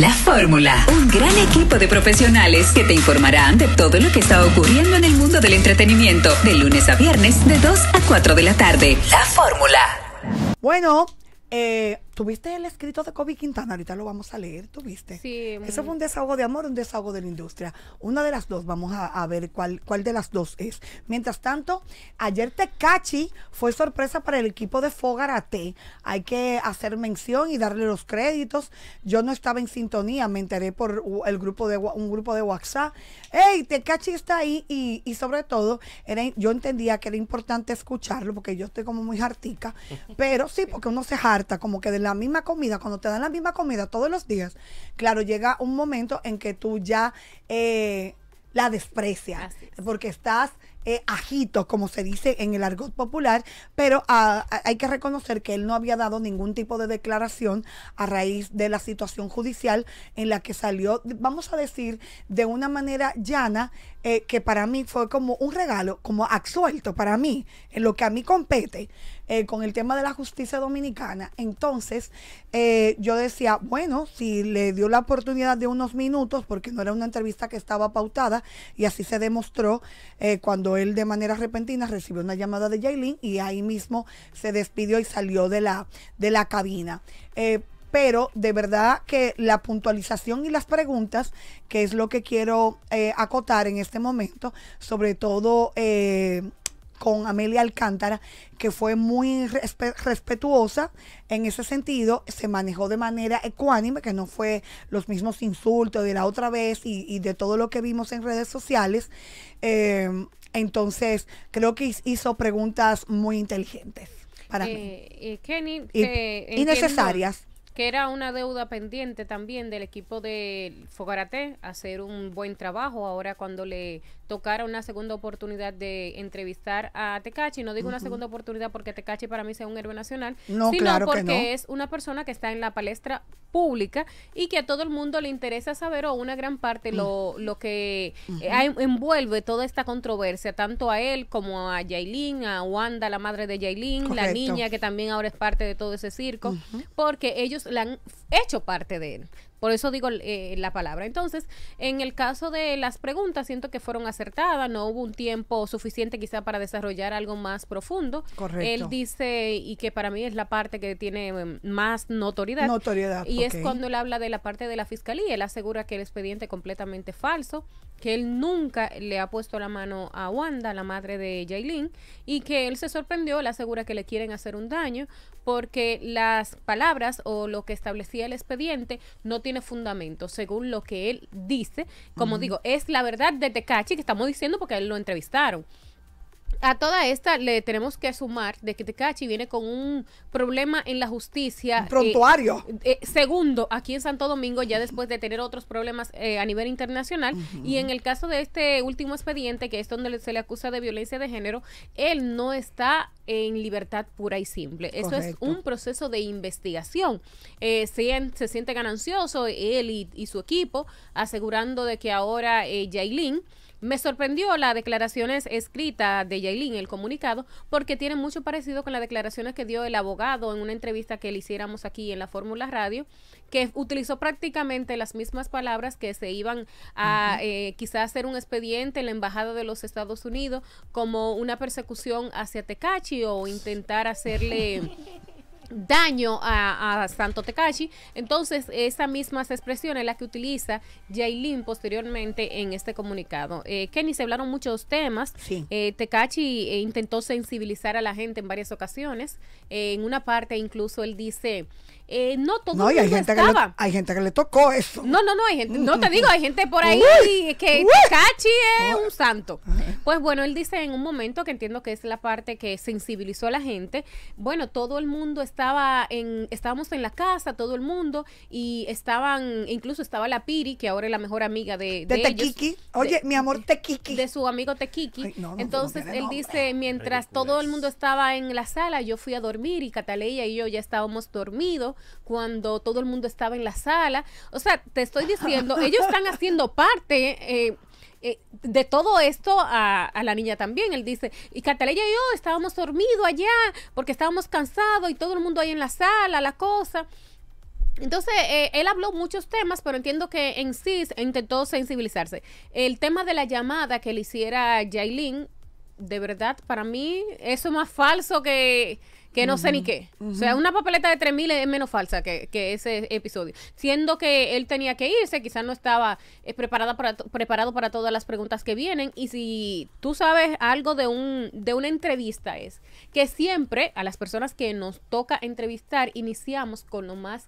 La Fórmula, un gran equipo de profesionales que te informarán de todo lo que está ocurriendo en el mundo del entretenimiento, de lunes a viernes, de 2 a 4 de la tarde. La Fórmula. Bueno, ¿tuviste el escrito de Kobe Quintana? Ahorita lo vamos a leer, ¿tuviste? Sí. Eso fue un desahogo de amor, un desahogo de la industria. Una de las dos, vamos a ver cuál de las dos es. Mientras tanto, ayer Tekashi fue sorpresa para el equipo de Fogaraté. Hay que hacer mención y darle los créditos. Yo no estaba en sintonía, me enteré por un grupo de WhatsApp. ¡Ey, Tekashi está ahí! Y sobre todo, yo entendía que era importante escucharlo, porque yo estoy como muy hartica. Pero sí, porque uno se harta, como que de la misma comida, cuando te dan la misma comida todos los días, claro, llega un momento en que tú ya la desprecias, porque estás ajito, como se dice en el argot popular, pero hay que reconocer que él no había dado ningún tipo de declaración a raíz de la situación judicial en la que salió, vamos a decir, de una manera llana, que para mí fue como un regalo, como absuelto para mí, en lo que a mí compete, con el tema de la justicia dominicana. Entonces, yo decía, bueno, si le dio la oportunidad de unos minutos, porque no era una entrevista que estaba pautada, y así se demostró cuando él de manera repentina recibió una llamada de Yailin y ahí mismo se despidió y salió de la cabina. Pero de verdad que la puntualización y las preguntas, que es lo que quiero acotar en este momento, sobre todo con Amelia Alcántara, que fue muy respetuosa en ese sentido, se manejó de manera ecuánime, que no fue los mismos insultos de la otra vez y de todo lo que vimos en redes sociales. Entonces, creo que hizo preguntas muy inteligentes para mí. Kenny, innecesarias. Que era una deuda pendiente también del equipo de Fogaraté, hacer un buen trabajo. Ahora, cuando le tocara una segunda oportunidad de entrevistar a Tekashi, no digo una segunda oportunidad porque Tekashi para mí sea un héroe nacional, no, sino claro porque no. Es una persona que está en la palestra pública y que a todo el mundo le interesa saber, o una gran parte, lo que envuelve toda esta controversia, tanto a él como a Yailin, a Wanda, la madre de Yailin, correcto, la niña que también ahora es parte de todo ese circo, porque ellos la han hecho parte de él. Por eso digo la palabra. Entonces, en el caso de las preguntas, siento que fueron acertadas, no hubo un tiempo suficiente quizá para desarrollar algo más profundo. Correcto. Él dice, y que para mí es la parte que tiene más notoriedad, y es cuando él habla de la parte de la fiscalía. Él asegura que el expediente es completamente falso, que él nunca le ha puesto la mano a Wanda, la madre de Yailin, y que él se sorprendió. Él asegura que le quieren hacer un daño porque las palabras o lo que establecía el expediente no tiene fundamento, según lo que él dice. Como digo, es la verdad de Tekashi que estamos diciendo porque a él lo entrevistaron. A toda esta le tenemos que sumar de que Tekashi viene con un problema en la justicia. Prontuario. Segundo, aquí en Santo Domingo, ya después de tener otros problemas a nivel internacional. Y en el caso de este último expediente, que es donde se le acusa de violencia de género, él no está en libertad pura y simple. Correcto. Eso es un proceso de investigación. Se siente ganancioso él y su equipo, asegurando de que ahora Yailin... Me sorprendió las declaraciones escritas de Yailin, el comunicado, porque tiene mucho parecido con las declaraciones que dio el abogado en una entrevista que le hiciéramos aquí en La Fórmula Radio, que utilizó prácticamente las mismas palabras, que se iban a quizás hacer un expediente en la Embajada de los Estados Unidos como una persecución hacia Tekashi o intentar hacerle... daño a Santo Tekashi. Entonces, esas mismas expresiones las que utiliza Yailin posteriormente en este comunicado. Kenny, se hablaron muchos temas. Sí. Tekashi intentó sensibilizar a la gente en varias ocasiones. En una parte incluso él dice... no, todo no, el mundo hay gente estaba. Hay gente que le tocó eso. No, hay gente, no te digo, hay gente por ahí que Tekashi es un santo. Pues bueno, él dice en un momento, que entiendo que es la parte que sensibilizó a la gente, bueno, todo el mundo estábamos en la casa, todo el mundo, y incluso estaba la Piri, que ahora es la mejor amiga de Tequiki. Oye, mi amor, Tequiki. De su amigo Tequiki. Ay, no, entonces, él dice, mientras todo el mundo estaba en la sala, yo fui a dormir, y Catalina y yo ya estábamos dormidos cuando todo el mundo estaba en la sala. O sea, te estoy diciendo, ellos están haciendo parte de todo esto a la niña también. Él dice, y Catalina y yo estábamos dormidos allá porque estábamos cansados y todo el mundo ahí en la sala, la cosa. Entonces, él habló muchos temas, pero entiendo que en sí intentó sensibilizarse. El tema de la llamada que le hiciera Yailin, de verdad, para mí, eso es más falso que no sé ni qué. O sea, una papeleta de 3000 es menos falsa que ese episodio. Siendo que él tenía que irse, quizás no estaba preparado para todas las preguntas que vienen. Y si tú sabes algo de una entrevista es que siempre a las personas que nos toca entrevistar iniciamos con lo más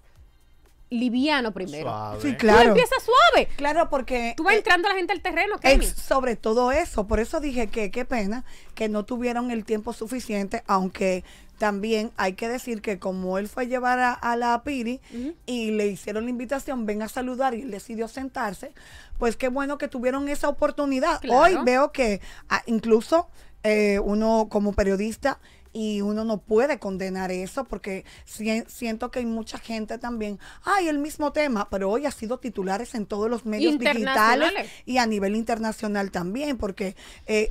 liviano primero. Suave. Sí, claro. Tú empiezas suave. Claro, porque tú vas entrando a la gente al terreno, Kenny. Sobre todo eso. Por eso dije que qué pena que no tuvieron el tiempo suficiente, aunque también hay que decir que como él fue a llevar a la Piri y le hicieron la invitación, ven a saludar y él decidió sentarse, pues qué bueno que tuvieron esa oportunidad. Claro. Hoy veo que incluso uno como periodista, y uno no puede condenar eso porque siento que hay mucha gente también, ay, el mismo tema, pero hoy ha sido titulares en todos los medios digitales y a nivel internacional también, porque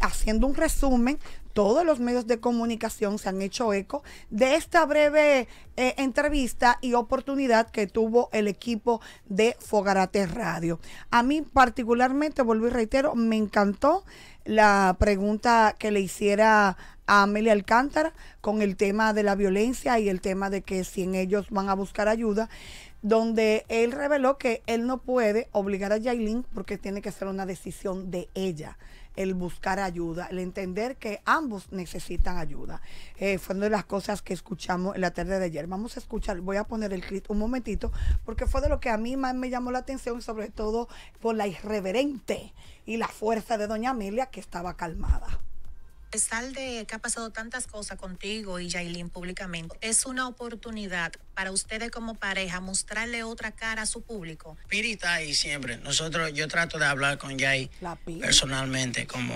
haciendo un resumen, todos los medios de comunicación se han hecho eco de esta breve entrevista y oportunidad que tuvo el equipo de Fogaraté Radio. A mí particularmente, vuelvo y reitero, me encantó la pregunta que le hiciera a Amelia Alcántara con el tema de la violencia y el tema de que si en ellos van a buscar ayuda, donde él reveló que él no puede obligar a Yailin porque tiene que ser una decisión de ella, el buscar ayuda, el entender que ambos necesitan ayuda. Fue una de las cosas que escuchamos en la tarde de ayer. Vamos a escuchar, voy a poner el clip un momentito, porque fue de lo que a mí más me llamó la atención, sobre todo por la irreverente y la fuerza de doña Amelia, que estaba calmada. A pesar de que ha pasado tantas cosas contigo y Yailin públicamente, es una oportunidad para ustedes como pareja mostrarle otra cara a su público. Piri está ahí siempre. Yo trato de hablar con Yailin personalmente, como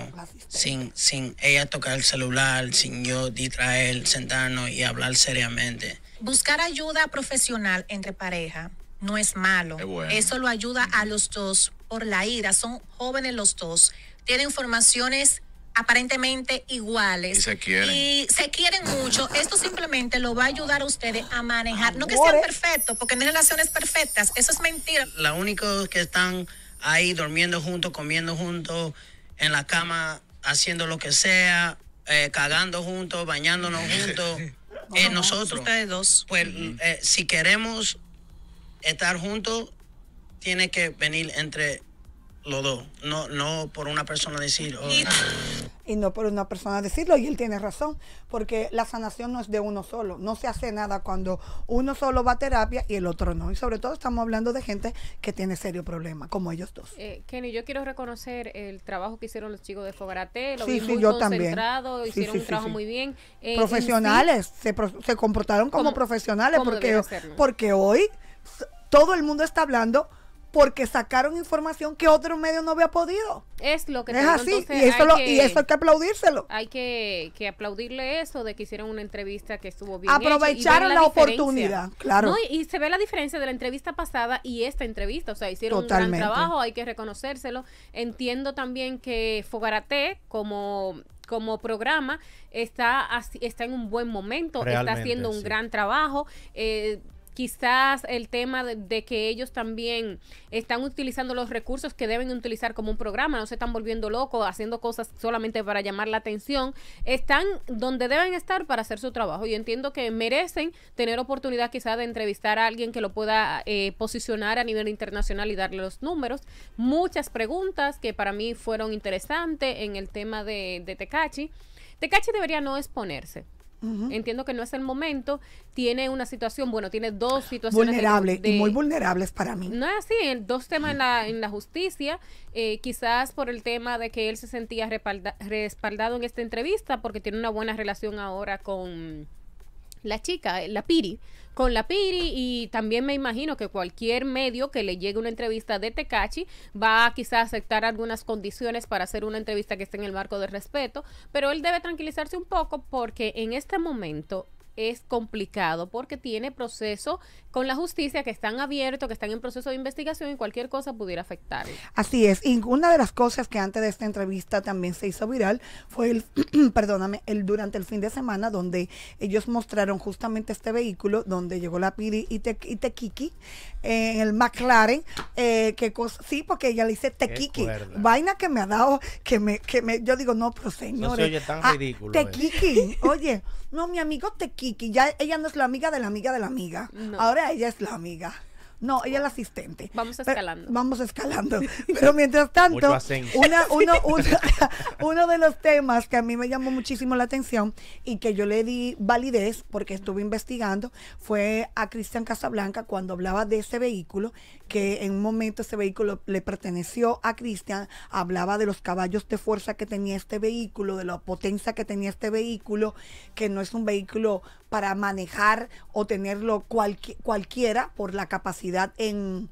sin ella tocar el celular, sin yo distraer, sentarnos y hablar seriamente. Buscar ayuda profesional entre pareja no es malo. Bueno. Eso lo ayuda a los dos por la ira. Son jóvenes los dos. Tienen formaciones aparentemente iguales. Y se quieren mucho. Esto simplemente lo va a ayudar a ustedes a manejar. No que sean perfectos, porque no hay relaciones perfectas. Eso es mentira. Los únicos que están ahí durmiendo juntos, comiendo juntos, en la cama, haciendo lo que sea, cagando juntos, bañándonos juntos, nosotros. Ustedes dos. Pues si queremos estar juntos, tiene que venir entre los dos, no por una persona decirlo. Y no por una persona decirlo, y él tiene razón, porque la sanación no es de uno solo, no se hace nada cuando uno solo va a terapia y el otro no, y sobre todo estamos hablando de gente que tiene serio problema, como ellos dos. Kenny, yo quiero reconocer el trabajo que hicieron los chicos de Fogaraté, lo vi muy concentrado, hicieron un trabajo muy bien. Profesionales, se comportaron como profesionales, porque hoy todo el mundo está hablando porque sacaron información que otro medio no había podido. Es lo que es así, entonces, y eso hay que aplaudírselo. Hay que aplaudirle eso de que hicieron una entrevista que estuvo bien. Aprovecharon la oportunidad, claro. No, y se ve la diferencia de la entrevista pasada y esta entrevista, o sea, hicieron un gran trabajo, hay que reconocérselo. Entiendo también que Fogaraté, como programa, está en un buen momento, está haciendo un gran trabajo. Quizás el tema de que ellos también están utilizando los recursos que deben utilizar como un programa, no se están volviendo locos, haciendo cosas solamente para llamar la atención, están donde deben estar para hacer su trabajo. Yo entiendo que merecen tener oportunidad quizás de entrevistar a alguien que lo pueda posicionar a nivel internacional y darle los números. Muchas preguntas que para mí fueron interesantes en el tema de Tekashi. Tekashi debería no exponerse. Entiendo que no es el momento, tiene una situación, bueno, tiene dos situaciones vulnerables y muy vulnerables para mí. No es así, dos temas en la justicia, quizás por el tema de que él se sentía respaldado en esta entrevista porque tiene una buena relación ahora con la chica, la Piri, y también me imagino que cualquier medio que le llegue una entrevista de Tekashi va a quizás aceptar algunas condiciones para hacer una entrevista que esté en el marco de respeto, pero él debe tranquilizarse un poco porque en este momento es complicado porque tiene proceso con la justicia, que están abiertos, que están en proceso de investigación y cualquier cosa pudiera afectar. Así es, y una de las cosas que antes de esta entrevista también se hizo viral fue el, perdóname, durante el fin de semana, donde ellos mostraron justamente este vehículo, donde llegó la Piri y Tequiki, el McLaren, que sí, porque ella le dice Tequiki, vaina que me ha dado, que yo digo, no, pero señores, no se oye tan ridículo. Tequiki, oye, no, mi amigo Tequiki, ya ella no es la amiga de la amiga de la amiga, no. Ahora ella es la amiga. No, ella es la asistente. Vamos escalando. Vamos escalando. Pero mientras tanto, uno de los temas que a mí me llamó muchísimo la atención y que yo le di validez porque estuve investigando fue a Cristian Casablanca cuando hablaba de ese vehículo, que en un momento ese vehículo le perteneció a Cristian, hablaba de los caballos de fuerza que tenía este vehículo, de la potencia que tenía este vehículo, que no es un vehículo para manejar o tenerlo cualquiera por la capacidad en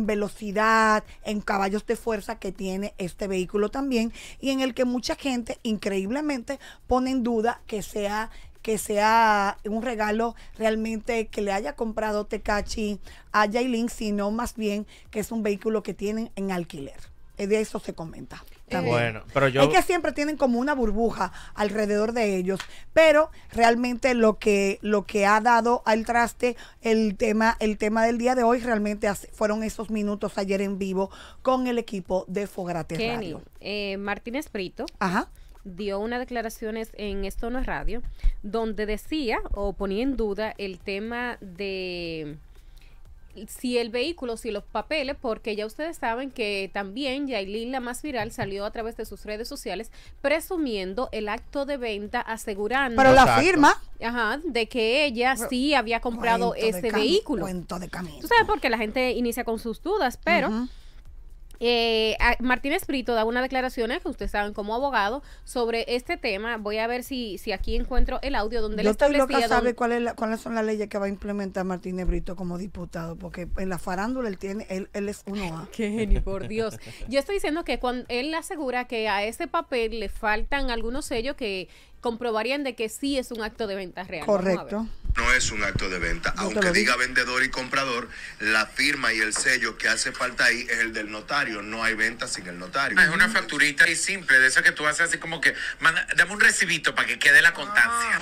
velocidad, en caballos de fuerza que tiene este vehículo también, y en el que mucha gente increíblemente pone en duda que sea un regalo realmente que le haya comprado Tekashi a Yailin, sino más bien que es un vehículo que tienen en alquiler. De eso se comenta. Bueno, pero yo... Es que siempre tienen como una burbuja alrededor de ellos, pero realmente lo que ha dado al traste el tema del día de hoy realmente fueron esos minutos ayer en vivo con el equipo de Fogaraté Radio. Martínez Brito, ajá, dio unas declaraciones en Esto No Es Radio, donde decía o ponía en duda el tema de... si el vehículo, si los papeles, porque ya ustedes saben que también Yailin, la más viral, salió a través de sus redes sociales presumiendo el acto de venta, asegurando... Pero la firma... Ajá, de que ella sí había comprado ese vehículo. Cuento de camino. Tú sabes, porque la gente inicia con sus dudas, pero... Martínez Brito da unas declaraciones que ustedes saben como abogado sobre este tema. Voy a ver si aquí encuentro el audio donde le establecía... Yo estoy loca, sabe cuáles son las leyes que va a implementar Martínez Brito como diputado, porque en la farándula él es uno A. ¡Qué genio, por Dios! Yo estoy diciendo que cuando él asegura que a ese papel le faltan algunos sellos que comprobarían de que sí es un acto de venta real. Correcto. No es un acto de venta. Aunque diga vendedor y comprador, la firma y el sello que hace falta ahí es el del notario. No hay venta sin el notario. Es una facturita y simple, de eso que tú haces así como que, dame un recibito para que quede la constancia.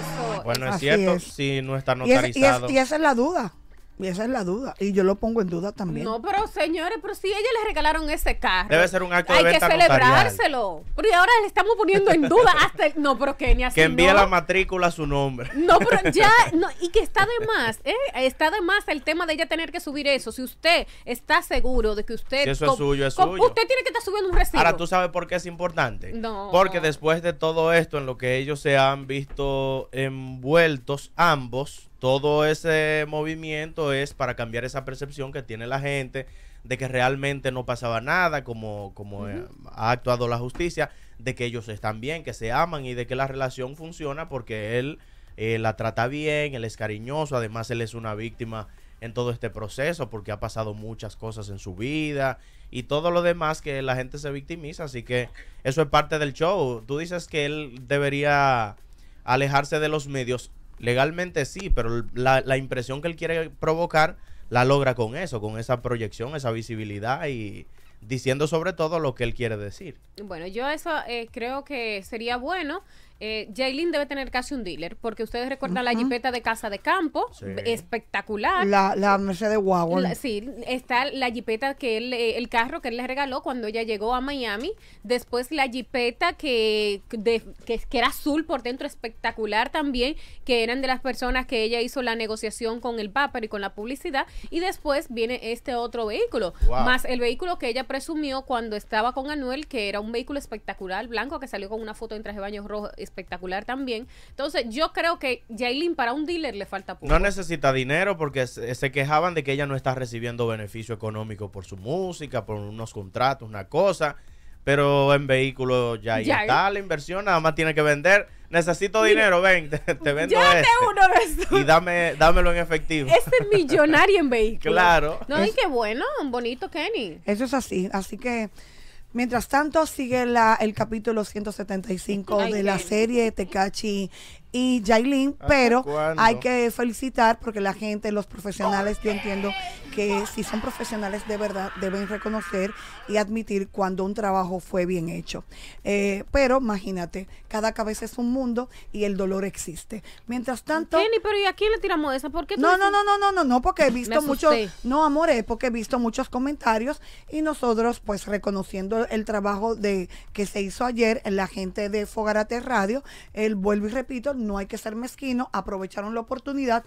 Eso, bueno, es cierto, si no está notarizado. Y esa es la duda. Y esa es la duda, y yo lo pongo en duda también. No, pero señores, pero si a ella le regalaron ese carro, debe ser un acto de venta notarial. Hay que celebrárselo. Pero y ahora le estamos poniendo en duda hasta el... No, pero que ni así. Que envíe la matrícula a su nombre. No, pero ya, no, y que está de más, está de más el tema de ella tener que subir eso. Si usted está seguro de que usted... Si eso es suyo, es suyo. Usted tiene que estar subiendo un recibo. Ahora, ¿tú sabes por qué es importante? No. Porque después de todo esto, en lo que ellos se han visto envueltos ambos, todo ese movimiento es para cambiar esa percepción que tiene la gente de que realmente no pasaba nada, como ha actuado la justicia, de que ellos están bien, que se aman y de que la relación funciona porque él la trata bien, él es cariñoso, además él es una víctima en todo este proceso porque ha pasado muchas cosas en su vida y todo lo demás que la gente se victimiza, así que eso es parte del show. Tú dices que él debería alejarse de los medios. Legalmente sí, pero la impresión que él quiere provocar la logra con eso, con esa proyección, esa visibilidad y diciendo sobre todo lo que él quiere decir. Bueno, yo eso creo que sería bueno. Yailin debe tener casi un dealer, porque ustedes recuerdan la jipeta de Casa de Campo, espectacular. La Mercedes Wagon. Sí, está la jipeta que el carro que él le regaló cuando ella llegó a Miami. Después la jipeta que era azul por dentro, espectacular también, que eran de las personas que ella hizo la negociación con el Vapor y con la publicidad. Y después viene este otro vehículo, más el vehículo que ella presumió cuando estaba con Anuel, que era un vehículo espectacular, blanco, que salió con una foto en traje de baño rojo, espectacular también. Entonces yo creo que Yailin para un dealer le falta poco. No necesita dinero porque se quejaban de que ella no está recibiendo beneficio económico por su música, por unos contratos, una cosa, pero en vehículos ya ahí está la inversión, nada más tiene que vender. Necesito dinero, ven, te vendo uno y dámelo en efectivo. Este millonario en vehículos. Claro. No, y qué bueno, bonito, Kenny. Eso es así, así que mientras tanto sigue el capítulo 175 de la serie Tekashi y Yailin, pero ¿cuándo? Hay que felicitar porque la gente, los profesionales, yo entiendo que si son profesionales de verdad deben reconocer y admitir cuando un trabajo fue bien hecho. Pero imagínate, cada cabeza es un mundo y el dolor existe. Mientras tanto... Jenny, pero ¿y a quién le tiramos esa? ¿Por qué tú no, porque he visto muchos... No, amor, es porque he visto muchos comentarios y nosotros pues reconociendo el trabajo de que se hizo ayer en la gente de Fogaraté Radio, vuelvo y repito, no hay que ser mezquino, aprovecharon la oportunidad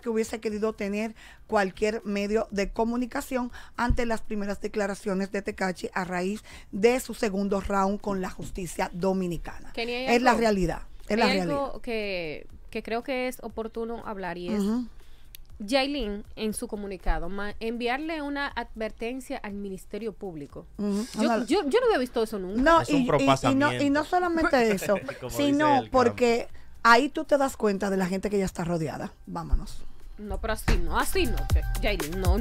que hubiese querido tener cualquier medio de comunicación ante las primeras declaraciones de Tekashi a raíz de su segundo round con la justicia dominicana. Es la realidad, es la realidad. Hay algo que creo que es oportuno hablar y es Yailin en su comunicado enviarle una advertencia al Ministerio Público. Yo no había visto eso nunca. No, es y no solamente eso, sino porque ahí tú te das cuenta de la gente que ya está rodeada. Vámonos. No, pero así no, Yailin, no.